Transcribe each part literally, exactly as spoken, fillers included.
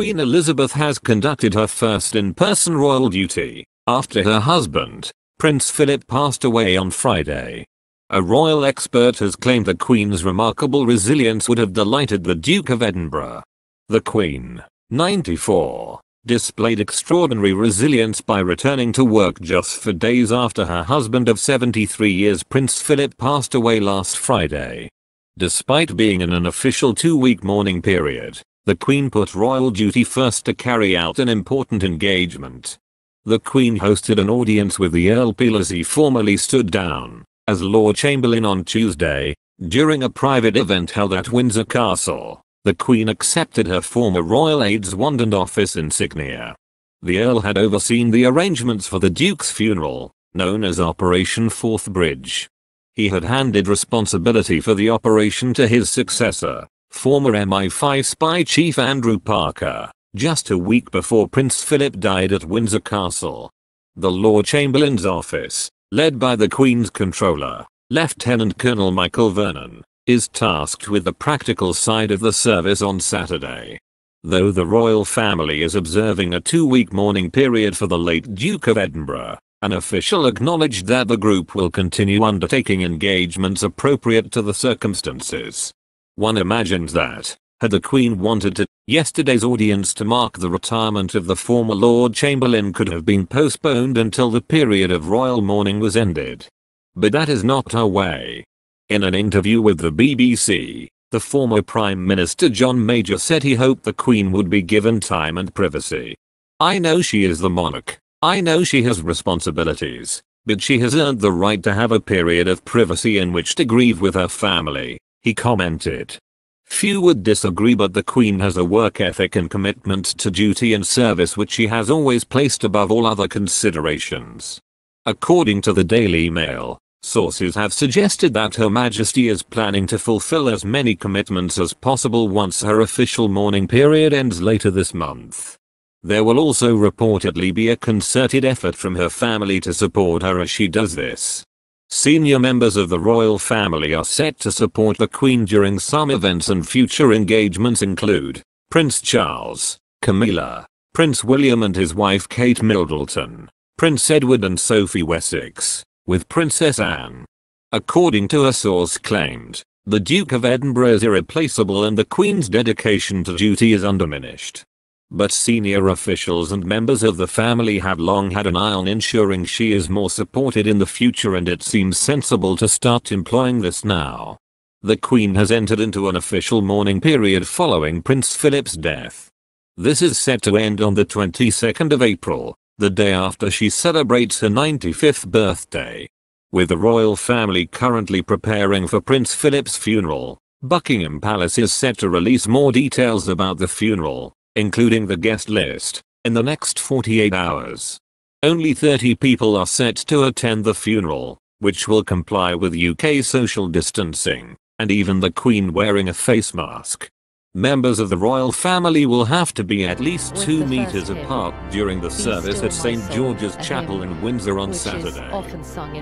Queen Elizabeth has conducted her first in-person royal duty, after her husband, Prince Philip, passed away on Friday. A royal expert has claimed the Queen's remarkable resilience would have delighted the Duke of Edinburgh. The Queen, ninety-four, displayed extraordinary resilience by returning to work just four days after her husband of seventy-three years, Prince Philip, passed away last Friday. Despite being in an official two-week mourning period, the Queen put royal duty first to carry out an important engagement. The Queen hosted an audience with the Earl Peel as he formally stood down as Lord Chamberlain on Tuesday. During a private event held at Windsor Castle, the Queen accepted her former royal aide's wand and office insignia. The Earl had overseen the arrangements for the Duke's funeral, known as Operation Fourth Bridge. He had handed responsibility for the operation to his successor, former M I five spy chief Andrew Parker, just a week before Prince Philip died at Windsor Castle. The Lord Chamberlain's office, led by the Queen's Comptroller, Lieutenant Colonel Michael Vernon, is tasked with the practical side of the service on Saturday. Though the royal family is observing a two-week mourning period for the late Duke of Edinburgh, an official acknowledged that the group will continue undertaking engagements appropriate to the circumstances. One imagines that, had the Queen wanted to, yesterday's audience to mark the retirement of the former Lord Chamberlain could have been postponed until the period of royal mourning was ended. But that is not her way. In an interview with the B B C, the former Prime Minister John Major said he hoped the Queen would be given time and privacy. "I know she is the monarch. I know she has responsibilities, but she has earned the right to have a period of privacy in which to grieve with her family," he commented. Few would disagree, but the Queen has a work ethic and commitment to duty and service which she has always placed above all other considerations. According to the Daily Mail, sources have suggested that Her Majesty is planning to fulfill as many commitments as possible once her official mourning period ends later this month. There will also reportedly be a concerted effort from her family to support her as she does this. Senior members of the royal family are set to support the Queen during some events, and future engagements include Prince Charles, Camilla, Prince William and his wife Kate Middleton, Prince Edward and Sophie Wessex, with Princess Anne. According to a source claimed, the Duke of Edinburgh is irreplaceable and the Queen's dedication to duty is undiminished. But senior officials and members of the family have long had an eye on ensuring she is more supported in the future, and it seems sensible to start employing this now. The Queen has entered into an official mourning period following Prince Philip's death. This is set to end on the twenty-second of April, the day after she celebrates her ninety-fifth birthday. With the royal family currently preparing for Prince Philip's funeral, Buckingham Palace is set to release more details about the funeral, including the guest list, in the next forty-eight hours. Only thirty people are set to attend the funeral, which will comply with U K social distancing, and even the Queen wearing a face mask. Members of the royal family will have to be at least two meters apart during the service at Saint George's Chapel in Windsor on Saturday.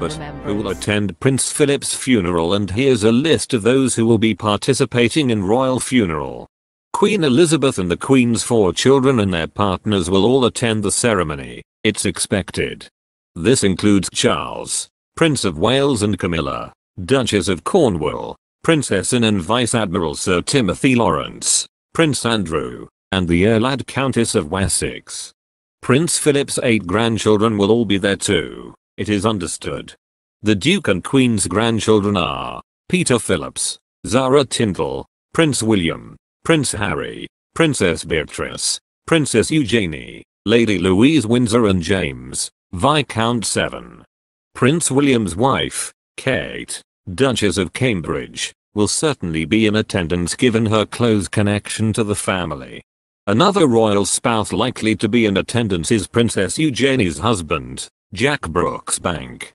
But who will attend Prince Philip's funeral? And here's a list of those who will be participating in royal funeral. Queen Elizabeth and the Queen's four children and their partners will all attend the ceremony, it's expected. This includes Charles, Prince of Wales, and Camilla, Duchess of Cornwall, Princess Anne and Vice Admiral Sir Timothy Lawrence, Prince Andrew, and the Earl and Countess of Wessex. Prince Philip's eight grandchildren will all be there too, it is understood. The Duke and Queen's grandchildren are Peter Phillips, Zara Tyndall, Prince William, Prince Harry, Princess Beatrice, Princess Eugenie, Lady Louise Windsor and James, Viscount Severn. Prince William's wife, Kate, Duchess of Cambridge, will certainly be in attendance given her close connection to the family. Another royal spouse likely to be in attendance is Princess Eugenie's husband, Jack Brooksbank,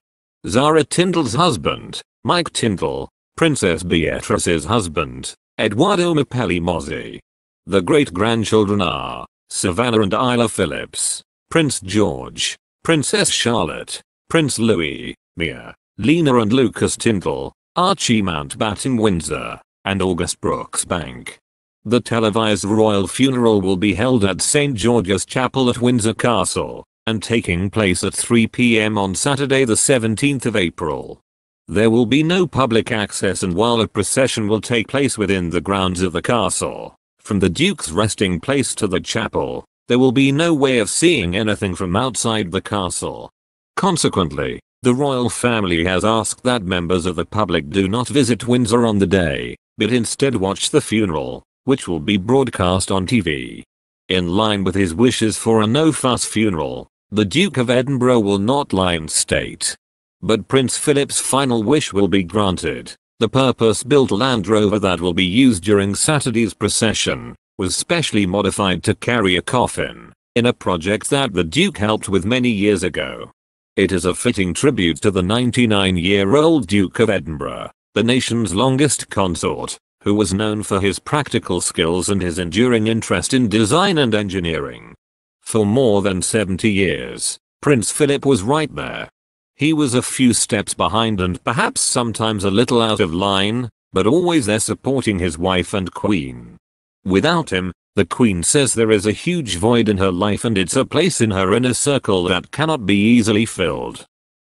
Zara Tyndall's husband, Mike Tyndall, Princess Beatrice's husband, Eduardo Mapelli-Mozzi. The great-grandchildren are Savannah and Isla Phillips, Prince George, Princess Charlotte, Prince Louis, Mia, Lena and Lucas Tyndall, Archie Mountbatten Windsor, and August Brooksbank. The televised royal funeral will be held at Saint George's Chapel at Windsor Castle, and taking place at three p m on Saturday the seventeenth of April. There will be no public access, and while a procession will take place within the grounds of the castle, from the Duke's resting place to the chapel, there will be no way of seeing anything from outside the castle. Consequently, the royal family has asked that members of the public do not visit Windsor on the day, but instead watch the funeral, which will be broadcast on T V. In line with his wishes for a no-fuss funeral, the Duke of Edinburgh will not lie in state. But Prince Philip's final wish will be granted. The purpose-built Land Rover that will be used during Saturday's procession was specially modified to carry a coffin, in a project that the Duke helped with many years ago. It is a fitting tribute to the ninety-nine-year-old Duke of Edinburgh, the nation's longest consort, who was known for his practical skills and his enduring interest in design and engineering. For more than seventy years, Prince Philip was right there. He was a few steps behind and perhaps sometimes a little out of line, but always there supporting his wife and Queen. Without him, the Queen says there is a huge void in her life, and it's a place in her inner circle that cannot be easily filled.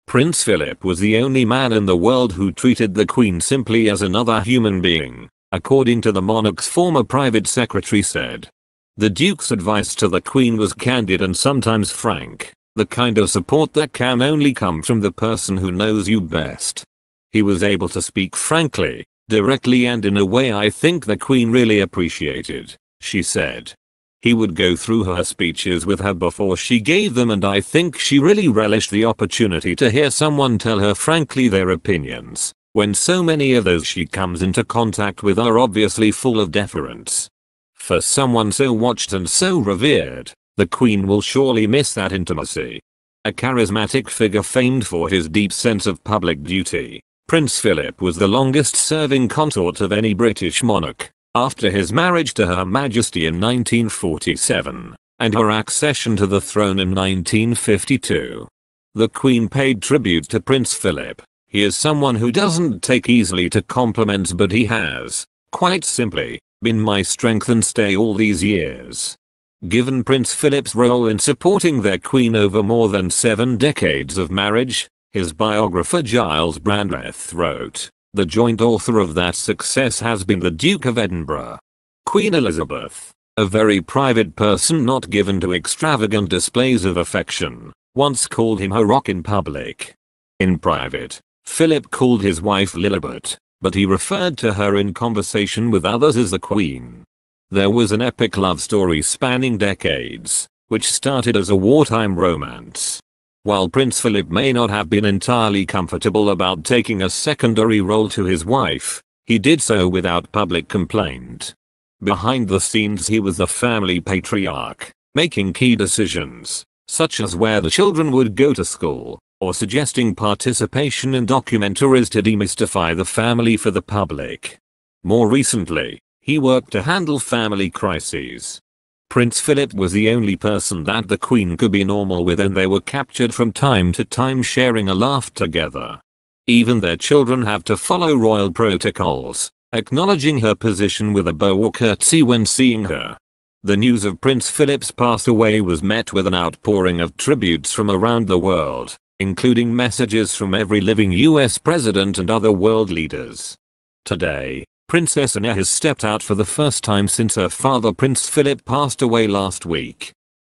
Prince Philip was the only man in the world who treated the Queen simply as another human being, according to the monarch's former private secretary said. The Duke's advice to the Queen was candid and sometimes frank, the kind of support that can only come from the person who knows you best. He was able to speak frankly, directly, and in a way I think the Queen really appreciated, she said. He would go through her speeches with her before she gave them, and I think she really relished the opportunity to hear someone tell her frankly their opinions, when so many of those she comes into contact with are obviously full of deference. For someone so watched and so revered, the Queen will surely miss that intimacy. A charismatic figure famed for his deep sense of public duty, Prince Philip was the longest-serving consort of any British monarch, after his marriage to Her Majesty in nineteen forty-seven, and her accession to the throne in nineteen fifty-two. The Queen paid tribute to Prince Philip. He is someone who doesn't take easily to compliments, but he has, quite simply, been my strength and stay all these years. Given Prince Philip's role in supporting their Queen over more than seven decades of marriage, his biographer Giles Brandreth wrote, the joint author of that success has been the Duke of Edinburgh. Queen Elizabeth, a very private person not given to extravagant displays of affection, once called him her rock in public. In private, Philip called his wife Lilibet, but he referred to her in conversation with others as the Queen. There was an epic love story spanning decades, which started as a wartime romance. While Prince Philip may not have been entirely comfortable about taking a secondary role to his wife, he did so without public complaint. Behind the scenes he was the family patriarch, making key decisions, such as where the children would go to school, or suggesting participation in documentaries to demystify the family for the public. More recently, he worked to handle family crises. Prince Philip was the only person that the Queen could be normal with, and they were captured from time to time sharing a laugh together. Even their children have to follow royal protocols, acknowledging her position with a bow or curtsy when seeing her. The news of Prince Philip's passed away was met with an outpouring of tributes from around the world, including messages from every living U S president and other world leaders. Today, Princess Anne has stepped out for the first time since her father Prince Philip passed away last week.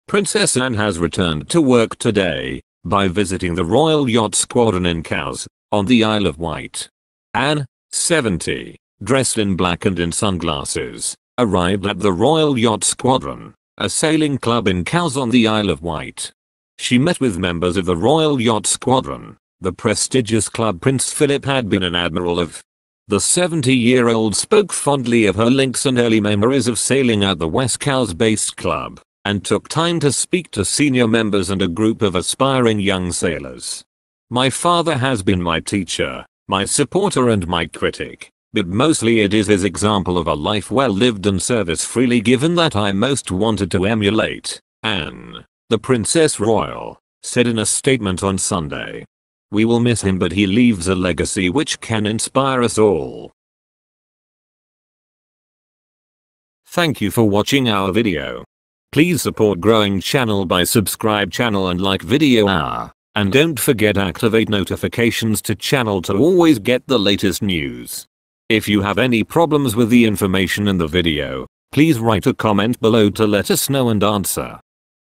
Princess Anne has returned to work today, by visiting the Royal Yacht Squadron in Cowes, on the Isle of Wight. Anne, seventy, dressed in black and in sunglasses, arrived at the Royal Yacht Squadron, a sailing club in Cowes on the Isle of Wight. She met with members of the Royal Yacht Squadron, the prestigious club Prince Philip had been an admiral of. The seventy-year-old spoke fondly of her links and early memories of sailing at the West Cowes-based club, and took time to speak to senior members and a group of aspiring young sailors. My father has been my teacher, my supporter and my critic, but mostly it is his example of a life well lived and service freely given that I most wanted to emulate, Anne, the Princess Royal, said in a statement on Sunday. We will miss him, but he leaves a legacy which can inspire us all. Thank you for watching our video. Please support growing channel by subscribe channel and like video hour. And don't forget activate notifications to channel to always get the latest news. If you have any problems with the information in the video, please write a comment below to let us know and answer.